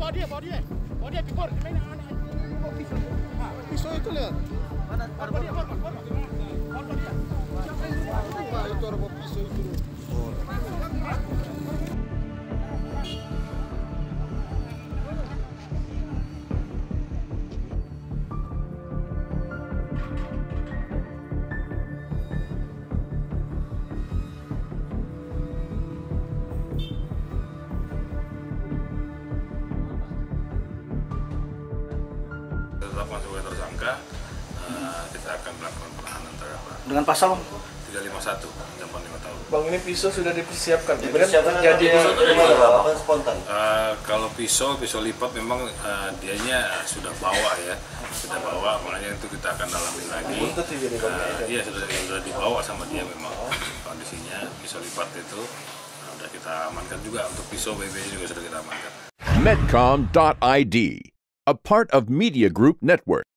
bawa dia, pikor. Main anak pisau. Pisau itu lihat. Bawa dia. Siapa itu orang bawa pisau itu? Kita akan melakukan penahanan terhadap dengan pasal 351 ancaman 5 tahun. Bang, ini pisau sudah dipersiapkan. Jadi spontan. Kalau pisau lipat memang dianya sudah bawa ya. Sudah bawa, makanya itu kita akan dalami lagi. Iya, sudah dibawa sama dia memang. Kondisinya pisau lipat itu sudah kita amankan juga, untuk pisau BB juga sudah kita amankan. metcom.id, a part of Media Group Network.